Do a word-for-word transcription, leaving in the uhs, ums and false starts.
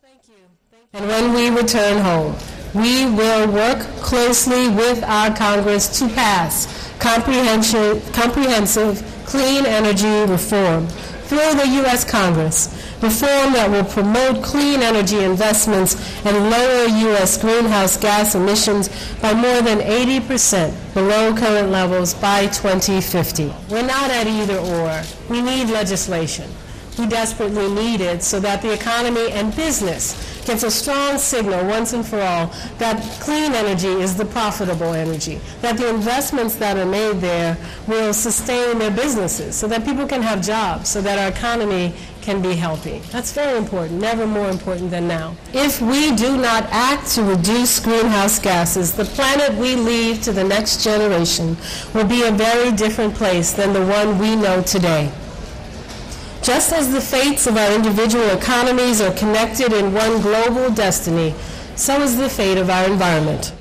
Thank you. Thank you. And when we return home, we will work closely with our Congress to pass comprehensive, comprehensive clean energy reform through the U S Congress, reform that will promote clean energy investments and lower U S greenhouse gas emissions by more than eighty percent below current levels by twenty fifty. We're not at either or. We need legislation. We desperately need it so that the economy and business gets a strong signal once and for all that clean energy is the profitable energy, that the investments that are made there will sustain their businesses so that people can have jobs, so that our economy can be healthy. That's very important, never more important than now. If we do not act to reduce greenhouse gases, the planet we leave to the next generation will be a very different place than the one we know today. Just as the fates of our individual economies are connected in one global destiny, so is the fate of our environment.